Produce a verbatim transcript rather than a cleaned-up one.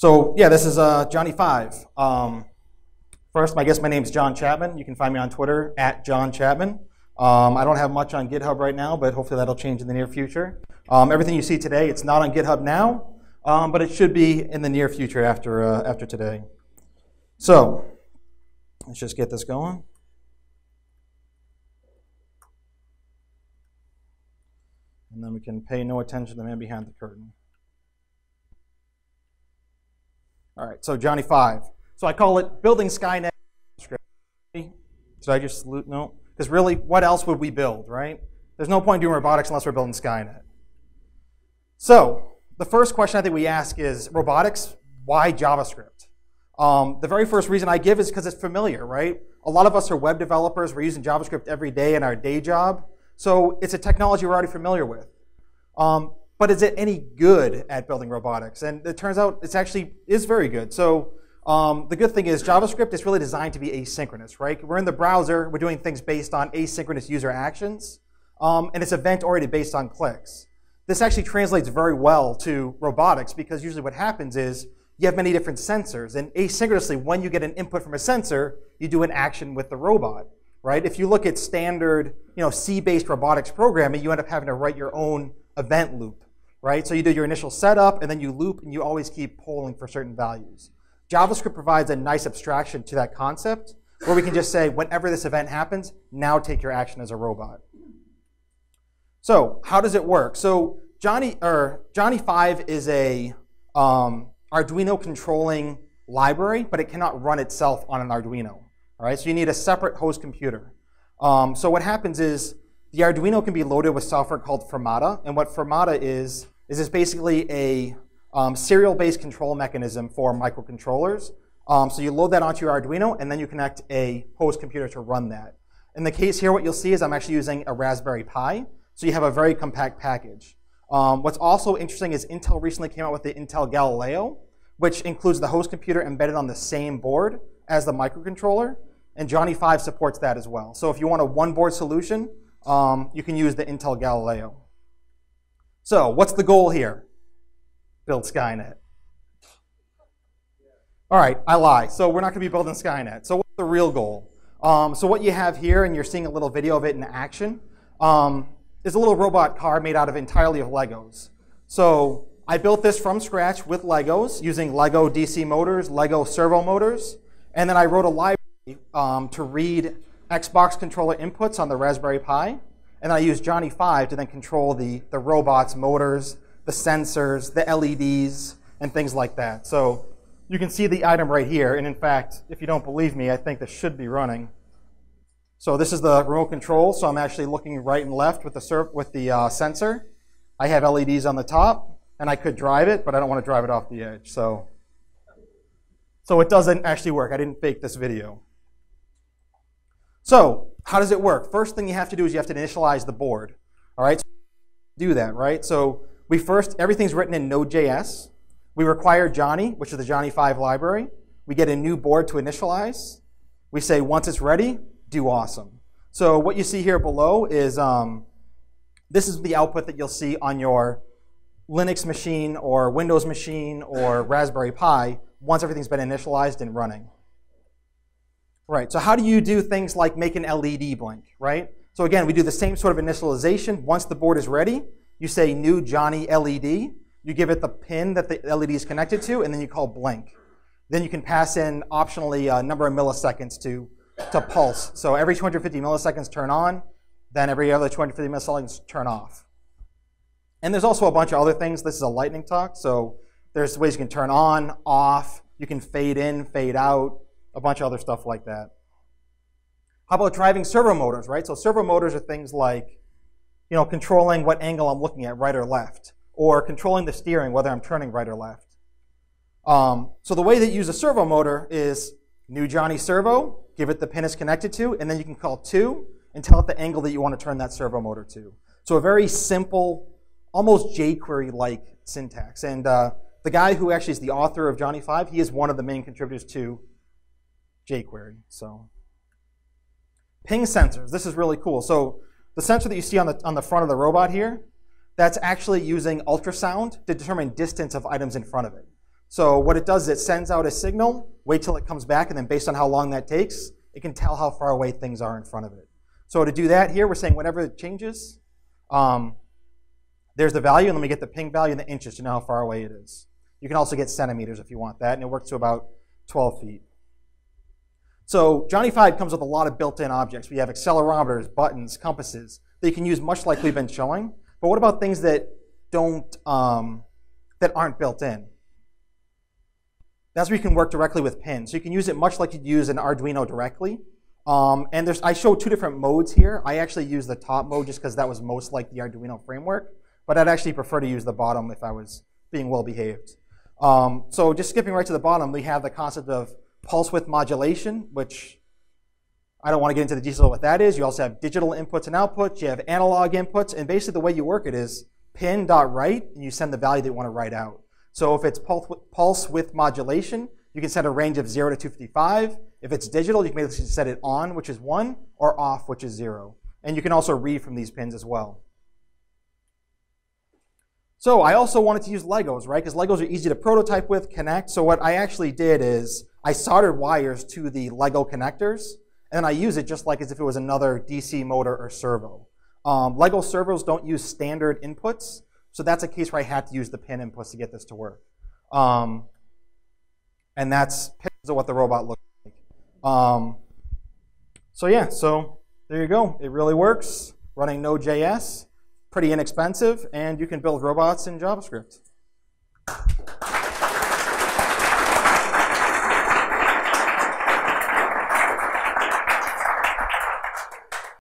So yeah, this is uh, Johnny Five. Um, first, I guess my name is John Chapman. You can find me on Twitter at John Chapman. Um, I don't have much on GitHub right now, but hopefully that'll change in the near future. Um, everything you see today, it's not on GitHub now, um, but it should be in the near future after uh, after today. So let's just get this going. And then we can pay no attention to the man behind the curtain. All right, so Johnny Five. So I call it Building Skynet. Did I just salute? No. Because really, what else would we build, right? There's no point doing robotics unless we're building Skynet. So the first question I think we ask is, robotics, why JavaScript? Um, the very first reason I give is because it's familiar, right? A lot of us are web developers. We're using JavaScript every day in our day job. So it's a technology we're already familiar with. Um, but is it any good at building robotics? And it turns out it's actually is very good. So um, the good thing is JavaScript is really designed to be asynchronous, right? We're in the browser. We're doing things based on asynchronous user actions. Um, and it's event-oriented based on clicks. This actually translates very well to robotics because usually what happens is you have many different sensors. And asynchronously, when you get an input from a sensor, you do an action with the robot, right? If you look at standard, you know, C-based robotics programming, you end up having to write your own event loop, right? So you do your initial setup, and then you loop, and you always keep polling for certain values. JavaScript provides a nice abstraction to that concept where we can just say, whenever this event happens, now take your action as a robot. So how does it work? So Johnny or Johnny Five is a um, Arduino controlling library, but it cannot run itself on an Arduino. All right, so you need a separate host computer. Um, so what happens is the Arduino can be loaded with software called Firmata, and what Firmata is is is basically a um, serial-based control mechanism for microcontrollers. Um, so you load that onto your Arduino, and then you connect a host computer to run that. In the case here, what you'll see is I'm actually using a Raspberry Pi. So you have a very compact package. Um, what's also interesting is Intel recently came out with the Intel Galileo, which includes the host computer embedded on the same board as the microcontroller, and Johnny Five supports that as well. So if you want a one-board solution, um, you can use the Intel Galileo. So what's the goal here? Build Skynet. All right, I lie. So we're not going to be building Skynet. So what's the real goal? Um, so what you have here, and you're seeing a little video of it in action, um, is a little robot car made out of entirely of Legos. So I built this from scratch with Legos using Lego D C motors, Lego servo motors, and then I wrote a library um, to read Xbox controller inputs on the Raspberry Pi, and I used Johnny Five to then control the, the robot's motors, the sensors, the L E Ds, and things like that. So you can see the item right here, and in fact, if you don't believe me, I think this should be running. So this is the remote control, so I'm actually looking right and left with the, serp with the uh, sensor. I have L E Ds on the top, and I could drive it, but I don't want to drive it off the edge. So, so it doesn't actually work. I didn't fake this video. So how does it work? First thing you have to do is you have to initialize the board. All right, so do that, right? So we first, everything's written in Node J S. We require Johnny, which is the Johnny Five library. We get a new board to initialize. We say once it's ready, do awesome. So what you see here below is um, this is the output that you'll see on your Linux machine or Windows machine or Raspberry Pi once everything's been initialized and running. Right, so how do you do things like make an L E D blink, right? So again, we do the same sort of initialization. Once the board is ready, you say new Johnny L E D. You give it the pin that the L E D is connected to, and then you call blink. Then you can pass in optionally a number of milliseconds to to pulse. So every two hundred fifty milliseconds turn on, then every other two hundred fifty milliseconds turn off. And there's also a bunch of other things. This is a lightning talk, so there's ways you can turn on, off, you can fade in, fade out, a bunch of other stuff like that. How about driving servo motors, right? So servo motors are things like, you know, controlling what angle I'm looking at, right or left, or controlling the steering, whether I'm turning right or left. Um, so the way that you use a servo motor is new Johnny servo, give it the pin it's connected to, and then you can call two and tell it the angle that you want to turn that servo motor to. So a very simple, almost jQuery-like syntax. And uh, the guy who actually is the author of Johnny Five, he is one of the main contributors to jQuery. So ping sensors, this is really cool. So the sensor that you see on the, on the front of the robot here, that's actually using ultrasound to determine distance of items in front of it. So what it does is it sends out a signal, wait till it comes back, and then based on how long that takes, it can tell how far away things are in front of it. So to do that here, we're saying whenever it changes, um, there's the value, and then we get the ping value in the inches to know how far away it is. You can also get centimeters if you want that, and it works to about twelve feet. So Johnny Five comes with a lot of built-in objects. We have accelerometers, buttons, compasses that you can use much like we've been showing. But what about things that don't, um, that aren't built in? That's where you can work directly with pins. So you can use it much like you'd use an Arduino directly. Um, and there's, I show two different modes here. I actually use the top mode just because that was most like the Arduino framework. But I'd actually prefer to use the bottom if I was being well behaved. Um, so just skipping right to the bottom, we have the concept of pulse width modulation, which I don't want to get into the details of what that is. You also have digital inputs and outputs. You have analog inputs. And basically the way you work it is pin.write, and you send the value that you want to write out. So if it's pulse width modulation, you can set a range of zero to two fifty-five. If it's digital, you can basically set it on, which is one, or off, which is zero. And you can also read from these pins as well. So I also wanted to use Legos, right? Because Legos are easy to prototype with, connect. So what I actually did is I soldered wires to the Lego connectors, and I use it just like as if it was another D C motor or servo. Um, Lego servos don't use standard inputs, so that's a case where I had to use the pin inputs to get this to work. Um, and that's pictures of what the robot looks like. Um, so yeah, so there you go. It really works. Running Node J S, pretty inexpensive, and you can build robots in JavaScript.